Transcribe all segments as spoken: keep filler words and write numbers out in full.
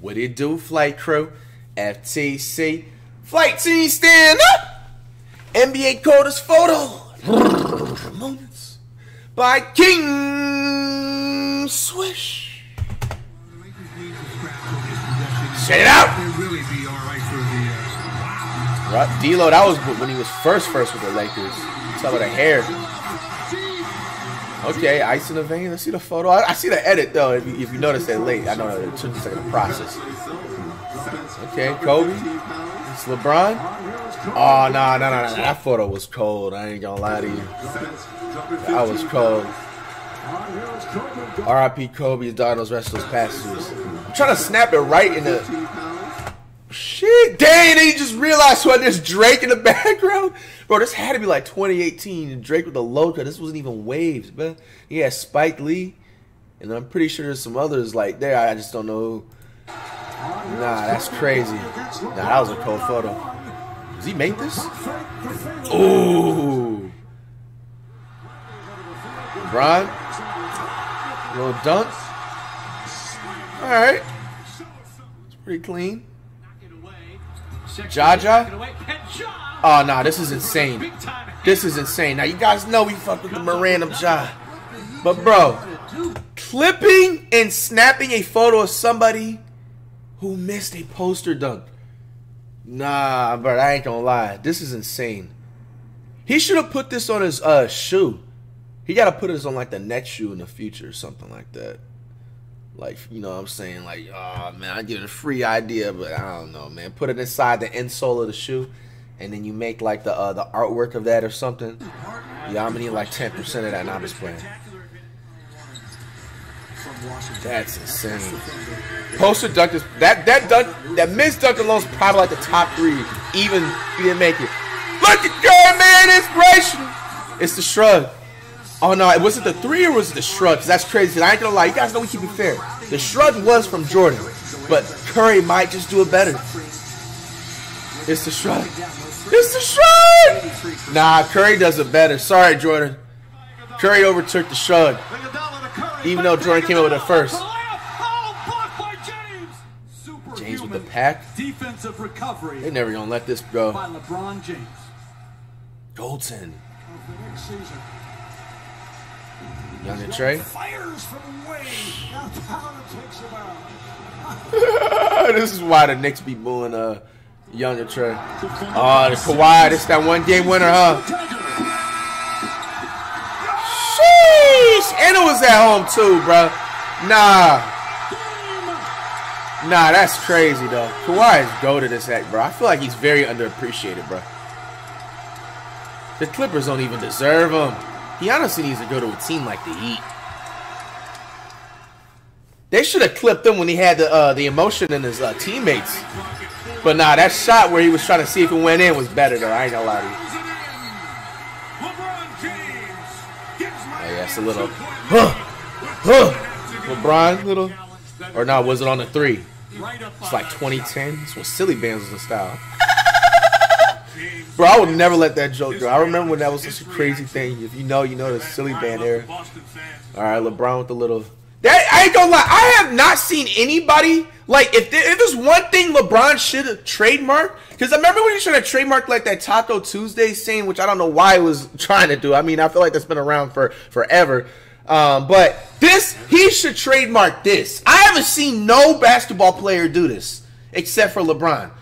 What it do, flight crew? F T C. Flight team, stand up! N B A Coders photo. Moments. By King Swish. Shut it out! Really be all right for the, uh, wow. D-Lo, that was when he was first first with the Lakers. Tell with the hair. Okay, ice in the vein. Let's see the photo. I, I see the edit, though, if you, if you notice that late. I know it took just like a process. Okay, Kobe. It's LeBron. Oh, no, no, no, no. That photo was cold. I ain't gonna lie to you. That was cold. R I P Kobe. His daughter knows rest of those passages. I'm trying to snap it right in the... Shit, dang, he just realized what there's Drake in the background. Bro, this had to be like twenty eighteen. Drake with a low cut. This wasn't even waves, man. He had Spike Lee. And I'm pretty sure there's some others like there. I just don't know. Nah, that's crazy. Nah, that was a cold photo. Does he make this? Ooh. LeBron. Little dunk. All right. It's pretty clean. Jaja. Oh, nah, this is insane. This is insane. Now, you guys know we fucked with the Mirandum Ja. But, bro, clipping and snapping a photo of somebody who missed a poster dunk. Nah, bro, I ain't gonna lie. This is insane. He should have put this on his uh shoe. He gotta put this on like the next shoe in the future or something like that. Like, you know what I'm saying? Like, oh, man, I give it a free idea, but I don't know, man. Put it inside the insole of the shoe, and then you make, like, the uh, the artwork of that or something. Yeah, I'm gonna need, like, ten percent of that, and I'm just playing. That's insane. Poster dunk is... That, that dunk... That missed dunk alone's probably, like, the top three. Even he didn't make it. Look at God, man! Inspiration! It's the shrug. Oh, no, was it the three or was it the shrug? Because that's crazy. I ain't going to lie. You guys know we keep it fair. The shrug was from Jordan, but Curry might just do it better. It's the shrug. It's the shrug! Nah, Curry does it better. Sorry, Jordan. Curry overtook the shrug, even though Jordan came up with it first. James with the pack. Defensive recovery. They're never going to let this go. Golden. Young and Trae. This is why the Knicks be booing uh, Young and Trae. Oh, the Kawhi. This that one game winner, huh? Sheesh. And it was at home, too, bro. Nah. Nah, that's crazy, though. Kawhi is goated this act, bro. I feel like he's very underappreciated, bro. The Clippers don't even deserve him. He honestly needs to go to a team like the Heat. They should have clipped him when he had the uh, the emotion in his uh, teammates. But nah, that shot where he was trying to see if it went in was better, though. I ain't gonna lie to you. Oh, yeah, it's a little... Huh, huh. LeBron, little... Or nah, was it on the three? It's like twenty ten. That's what Silly Bands was the style. Bro, I would never let that joke go. I remember when that was such a crazy thing. If you know, you know the Silly Band era. All right, LeBron with the little... That, I ain't gonna lie. I have not seen anybody... Like, if, there, if there's one thing LeBron should have trademarked... Because I remember when he should have trademarked, like, that Taco Tuesday scene, which I don't know why he was trying to do. I mean, I feel like that's been around for forever. Um, but this, he should trademark this. I haven't seen no basketball player do this except for LeBron.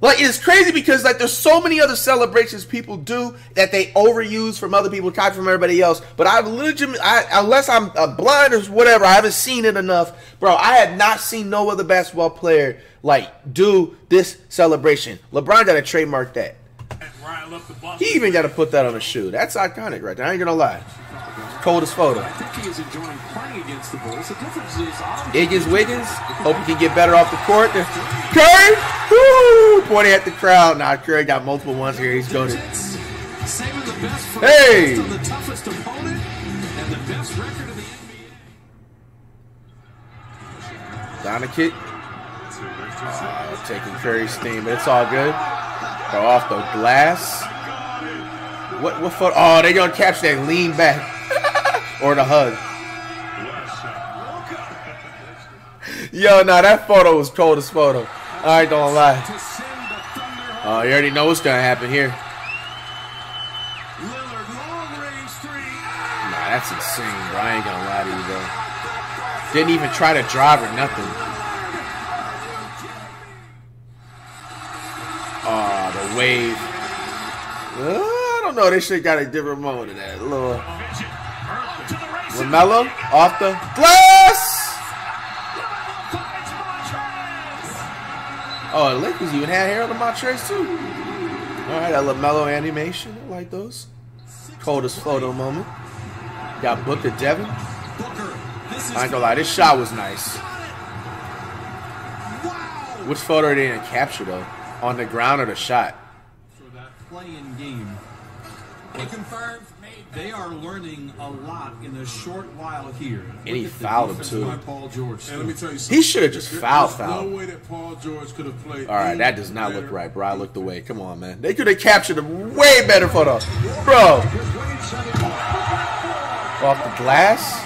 Like, it's crazy because, like, there's so many other celebrations people do that they overuse from other people, copy from everybody else. But I've legitimately, I, unless I'm uh, blind or whatever, I haven't seen it enough. Bro, I have not seen no other basketball player, like, do this celebration. LeBron got to trademark that. He even got to put that on a shoe. That's iconic right there. I ain't going to lie. Coldest photo. I think he is enjoying playing against the Bulls. The difference is Iggy's Wiggins. Hope he can get better off the court. There's Curry! Woo! Pointing at the crowd. Nah, Curry got multiple ones here. He's going to... Hey! Doncic. Uh, taking Curry's team, but it's all good. Throw off the glass. What, what photo? Oh, they're going to capture that lean back. Or the hug. Yo, nah, that photo was cold as photo. I ain't gonna lie. Uh, you already know what's gonna happen here. Nah, that's insane, bro. I ain't gonna lie to you, bro. Didn't even try to drive or nothing. Ah, uh, the wave. Uh, I don't know. They should got a different mode of that. Lord. LaMelo off the glass. Oh, the Lakers even had hair on the Montrez too. All right, that LaMelo animation. I like those. Coldest photo moment. Got Booker, Devin. I ain't gonna lie, this shot was nice. Which photo they didn't capture though? On the ground or the shot? For that play-in game. They are learning a lot in a short while here. And he fouled him too. Paul George. And let me tell you something. He should have just fouled fouled. No way that Paul George could have played. All right, that does not look right, bro. I looked away. Come on, man. They could have captured him way better for the bro. Off the glass.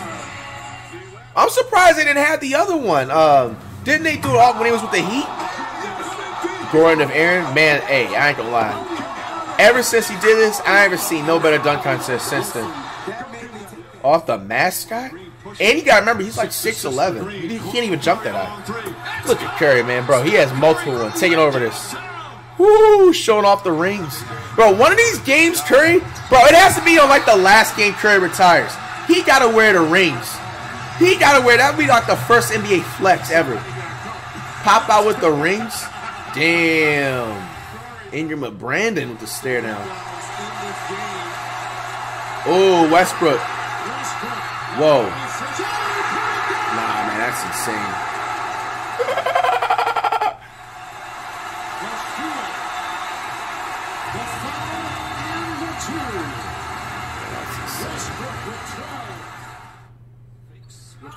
I'm surprised they didn't have the other one. Um, didn't they do it off when he was with the Heat? Gordon of Aaron, man. Hey, I ain't gonna lie. Ever since he did this, I haven't seen no better dunk contest since then. Off the mascot? And you gotta remember, he's like six eleven. He can't even jump that high. Look at Curry, man, bro. He has multiple ones. Taking over this. Woo, showing off the rings. Bro, one of these games, Curry, bro, it has to be on like the last game Curry retires. He gotta wear the rings. He gotta wear, that would be like the first N B A flex ever. Pop out with the rings? Damn. Ingram and Brandon with the stare down. Oh, Westbrook. Whoa. Nah, man, that's insane.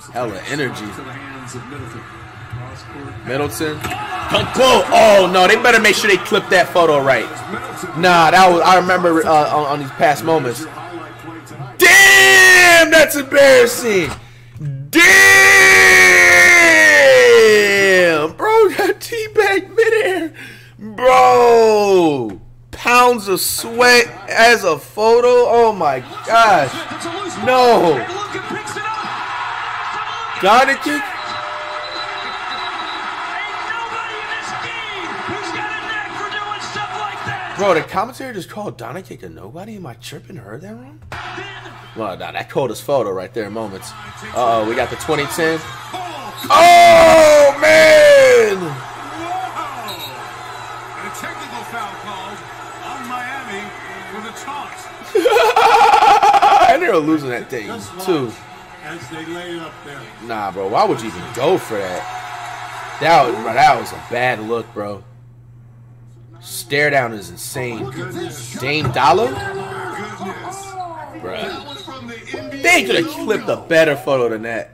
That's insane. Hella energy. Middleton. Whoa. Oh, no. They better make sure they clip that photo right. Nah, that was. I remember uh, on, on these past moments. Damn, that's embarrassing. Damn. Bro got teabagged midair. Bro. Pounds of sweat as a photo. Oh, my gosh. No. Got it, kick. Bro, the commentary just called Donna Kick a nobody? Am I tripping? Heard that wrong? Well, nah, that coldest photo right there, moments. Uh-oh, we got the twenty ten. Oh, man! And a technical foul called on Miami with a toss. And they were losing that thing, too. Nah, bro, why would you even go for that? That was, bro, that was a bad look, bro. Stare down is insane. Dame Dollar? Bruh. They could have clipped a better photo than that.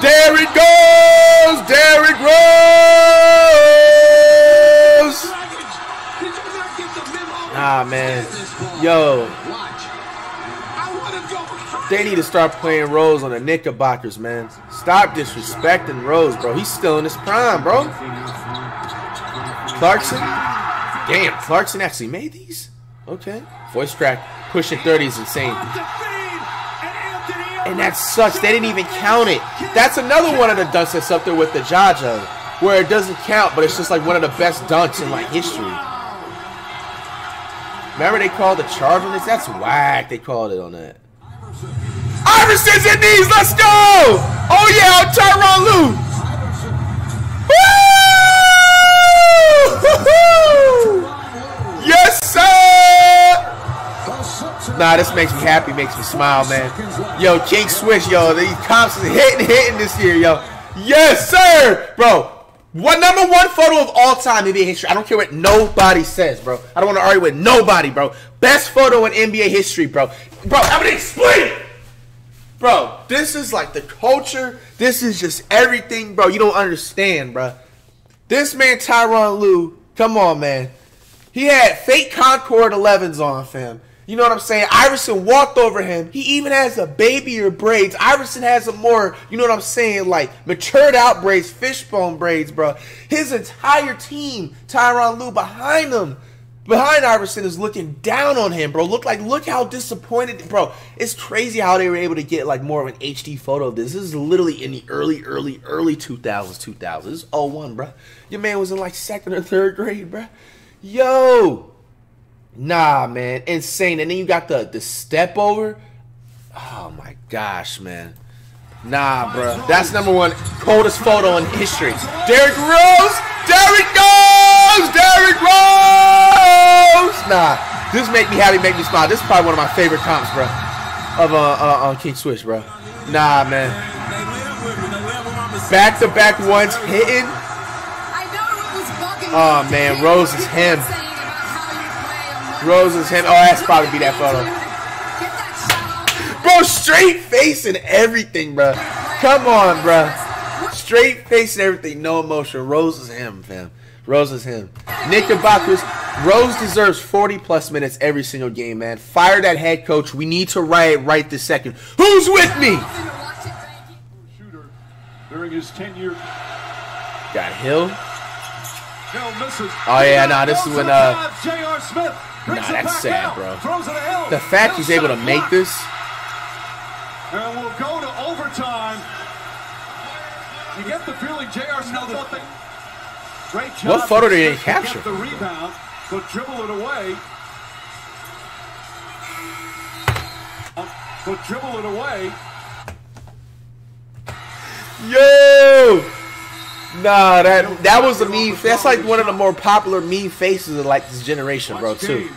There it goes! Derrick Rose! Nah, man. Yo. They need to start playing Rose on the Knickerbockers, man. Stop disrespecting Rose, bro. He's still in his prime, bro. Clarkson? Damn, Clarkson actually made these? Okay. Voice track. Pushing thirty is insane. And that sucks. They didn't even count it. That's another one of the dunks that's up there with the Jaja, where it doesn't count, but it's just like one of the best dunks in, like, history. Remember they called the charge on this? That's whack they called it on that. Iverson's in these. Let's go! Oh yeah, Tyronn Lue. Woo! Yes, sir. Nah, this makes me happy. Makes me smile, man. Yo, King Swish, yo, these cops is hitting, hitting this year, yo. Yes, sir, bro. What number one photo of all time in N B A history? I don't care what nobody says, bro. I don't want to argue with nobody, bro. Best photo in N B A history, bro. Bro, I'm gonna explain it. Bro, this is like the culture. This is just everything, bro. You don't understand, bro. This man, Tyronn Lue, come on, man. He had fake Concord elevens on, fam. You know what I'm saying? Iverson walked over him. He even has a babier braids. Iverson has a more, you know what I'm saying, like matured out braids, fishbone braids, bro. His entire team, Tyronn Lue behind him, behind Iverson is looking down on him, bro. Look like, look how disappointed, bro. It's crazy how they were able to get like more of an H D photo of this. This is literally in the early, early, early two thousands, two thousands. This is oh one, bro. Your man was in like second or third grade, bro. Yo. Nah, man, insane. And then you got the the step over. Oh my gosh, man. Nah, bro, that's number one coldest photo in history. Derrick Rose, Derrick Rose, Derrick Rose. Nah, this make me happy, make me smile. This is probably one of my favorite comps, bro, of uh, uh on King Swish, bro. Nah, man. Back to back ones hitting. Oh man, Rose is him. Rose is him. Oh, that's probably be that photo. Bro, straight face and everything, bro. Come on, bro. Straight face and everything. No emotion. Rose is him, fam. Rose is him. Knickerbockers. Rose deserves forty plus minutes every single game, man. Fire that head coach. We need to riot right this second. Who's with me? Shooter during his tenure. Got Hill. Oh, yeah, nah, this is when, uh, nah, that's sad, bro. The fact he's able to make this. And we'll go to overtime. You get the feeling J R Smith thought they... What photo did they capture? The rebound, but dribble it away. But dribble it away. Yo! Nah, that that was a meme. That's like one of the more popular meme faces of like this generation, bro. Too.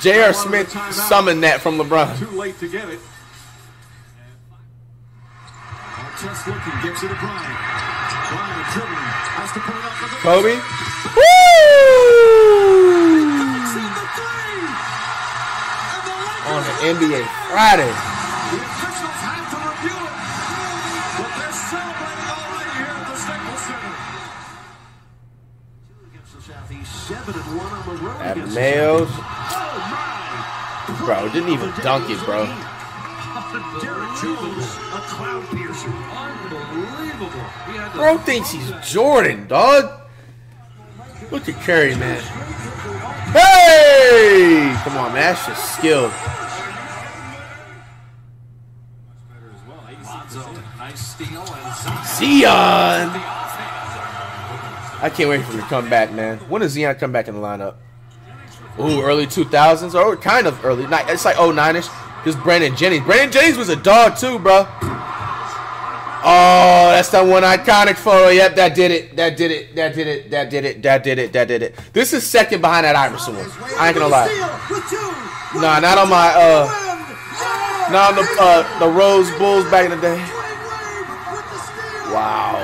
J R Smith summoned that from LeBron. Too late to get it. Kobe. Woo! On the N B A Friday. At Mayo. Bro, didn't even dunk it, bro. Bro thinks he's Jordan, dog. Look at Curry, man. Hey! Come on, man. That's just skill. Zion! I can't wait for him to come back, man. When does Zion come back in the lineup? Ooh, early two thousands, or kind of early. It's like oh nine-ish. Just Brandon Jennings. Brandon Jennings was a dog too, bro. Oh, that's that one iconic photo. Yep, that did it. That did it. That did it. That did it. That did it. That did it. This is second behind that Iverson one. I ain't gonna lie. Nah, not on my uh, not on the uh, the Rose Bulls back in the day. Wow.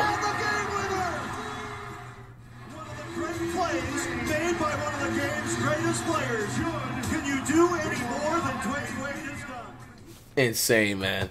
Insane, man.